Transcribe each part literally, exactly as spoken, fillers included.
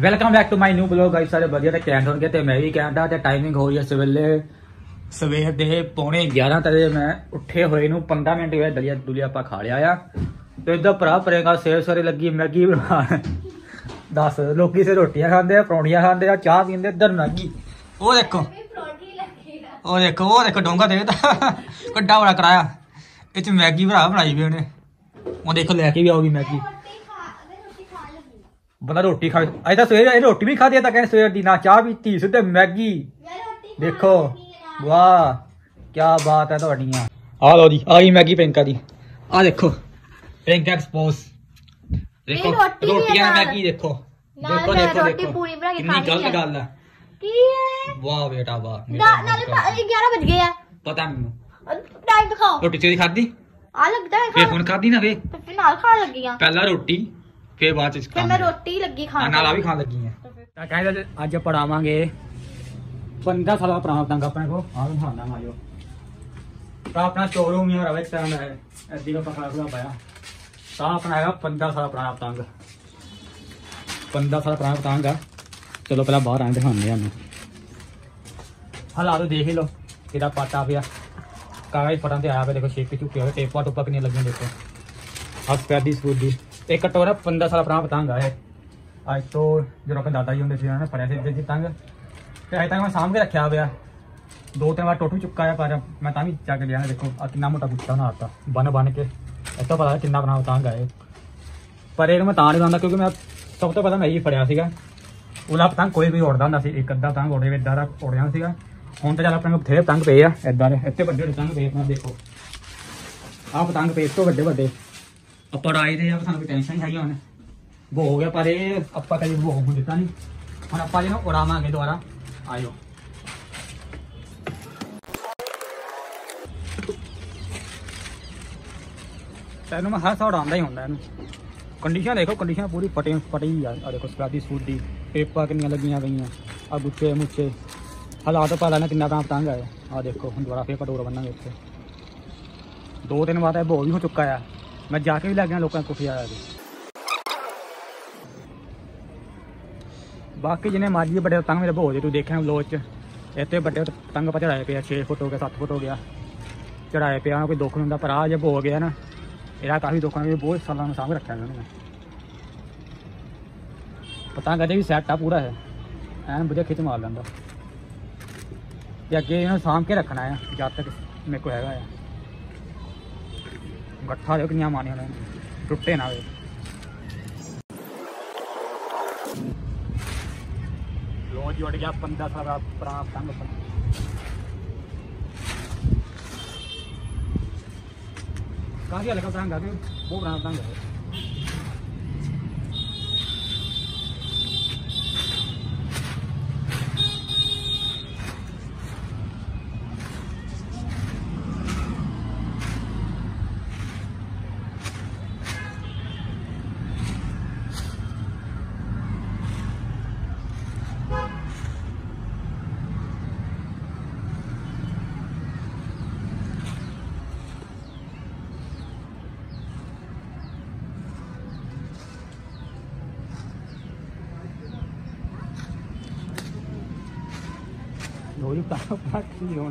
Welcome back to my new blog. Guys सारे बढ़िया थे, कैंटोन के थे, मैं भी कैंटा थे। टाइमिंग हो रही है सवेले सवेर दे पौने ग्यारह तले मैं उठे हुए नू पंद्रह मिनट हुए दलिया दुलिया पा खा लिया आया तो इधर भरा परेगा सेव सवेरे लगी मैगी बनाने। दस लोग रोटियां खाते परौंठियां खाते चाह पीते इधर मैगी। वो देखो वो देखो वो देखो डोंगा देखता कड्डा बड़ा कराया इस मैगी भरा बनाई भी उन्हें। वो देखो लैके भी आओगी मैगी। बंदा रोटी खा अज तो सवेरे रोटी भी खाती है कहने सवेर की ना चाह पीती सीधे मैगी। देखो वाह क्या बात है। थोड़िया आ लो जी आई मैगी प्रियंका दी। आ देखो प्रियंका एक्सपोज। देखो रोटियां मैगी देखो देखो देखो देखो पूरी बना के खानी है। गलत गल है की है। वाह बेटा वाह नाले ग्यारह बज गए पता नहीं टाइम दिखाओ। रोटी तेरी खादी आ लगदा है फिर फोन खादी ना वे फिर नाल खान लगी हां पहला रोटी फिर बाद च खाना। मैं रोटी लगी खान नाला भी खान लगी है। ता कहदा आज पढ़ावांगे पंद्रह साल पुराना तंग अपने को आ दिखाना मायो ता अपना शोरूम ही रवे टाइम है एदी को पकड़ा हुआ पाया ता अपना है पंद्रह साल पुराना तंग पंद्रह साल पुराना तंग। चलो पहला बाहर आंदे खाने हमें हालात देख ही लो किदा पाटा पिया कागज फटा ते आया पे देखो शेक चुके हो टेपा टोपा किने लगे देखो हथ पैदी स्कूटी एक कटोरा पंद्रह साल पुराना पतंग है। अज तो जो अपने दादा जी होंगे उन्होंने फड़िया से पतंग तो अज तक मैं सामभ के रखा हुआ दो तीन बार टोटू चुका है पर मैं ती चक लिया। देखो आ कि मोटा गुच्छा बनाता बन बन के इसका पता कि पुराना पतंग है पर यह मैं नहीं बनाता क्योंकि मैं सब तो पहले मैं ही फड़िया उला पतंग कोई कोई उड़ता होंगे एक अद्धा पतंग उड़े इदा का उड़ जाता। हम तो चल अपने बथेरे पतंग पे है इदा के इतने वे पतंग पे अपना। देखो आ पतंग पे इस तो वे वे आप आए थे सू कोई टेंशन नहीं है हम वो हो गया पर आप कहीं वो हो दिता नहीं हम आप जो उड़ावे दोबारा आयो। तेन मैं हर साल उड़ा ही होंगे इन कंडीशन देखो कंडीशन पूरी फटे फटी यार। देखो स्पैदी सूट की पेपर किनिया लगिया गई आ गुच्छे मुच्छे हालात पता लगना कितना पतंग है। आ देखो हम दोबारा फिर कटोरा बना उसे दो तीन बार बो भी हो चुका है मैं जाके भी लग गया लोगों को फिर बाकी जिन्हें मारिए बड़े पतंग मेरे बोल तू देखे ब्लॉग इतने बड़े पतंग पर चढ़ाए पे छे फुट हो गया सत्त फुट हो गया चढ़ाए पे कोई दुख नहीं होंगे पर आज बो गया ना यहाँ काफ़ी दुख है बहुत साल सामभ रखा इन्होंने पतंग अजे भी सैट आ पूरा है एन बढ़िया खिच मार लेंदा तो अगे इन्होंने सामभ के रखना है जब तक मेरे को है गट्ठा दे कि मारे उन्हें टुटे ना वे। लो जी उड़ गया पंद्रह साल पुराना पतंग। काफी हल्का पतंग है वो पुराना पतंग है।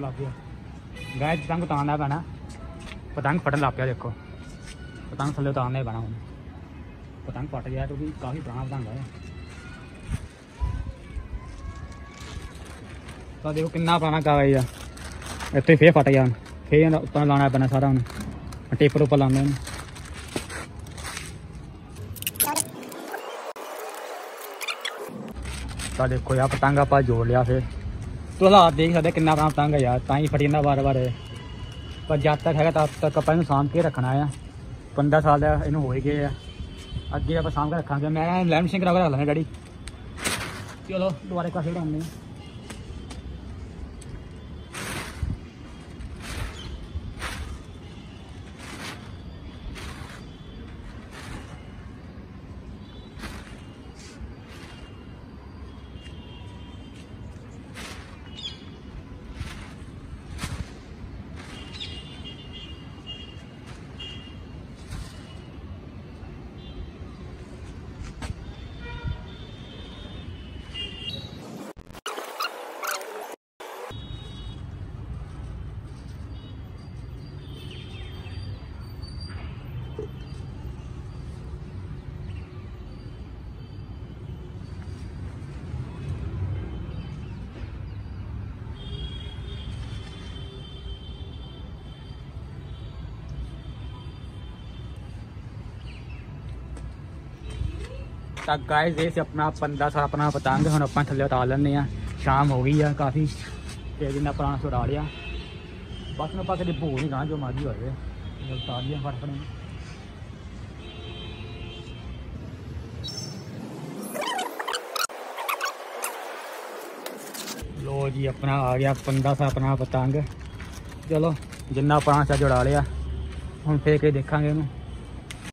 लग गया गाय पतंग उतारना पैना पतंग फटन लग गया। देखो पतंग थले उतारना ही पैना हूँ पतंग फट गया क्योंकि तो काफ़ी पुराना पतंग है। तो देखो कितना पुराना कागज है इतने फिर फट गया फिर उतना लाना पैना सारा हम टेपर उपर लाने। तो देखो यार पतंग आप जोड़ लिया फिर तो हालात देख सकते कितना पुराना पतंग है यार ताई फटी ना बार बार पर जब तक है तब तक आप सामभ के रखना है। पंद्रह साल इन हो ही गए अगे आप सामभ के रखा मैं लैमिनेशन करा के रख लेना डैडी। चलो दोबारा एक बार फिर आने तक गाइस ये से अपना बंदा सारा अपना बताएंगे हम अपना थले उठा लेने शाम हो गई है काफ़ी तेज ने अपना उड़ा लिया बस में पकड़े भूल ही गाँव जो मर्जी हो गए उतार लिया फटने लो जी अपना आ गया बंदा सा अपना पतंग चलो जिन्ना अपना सा जुड़ा लिया हम फिर के देखा इनू।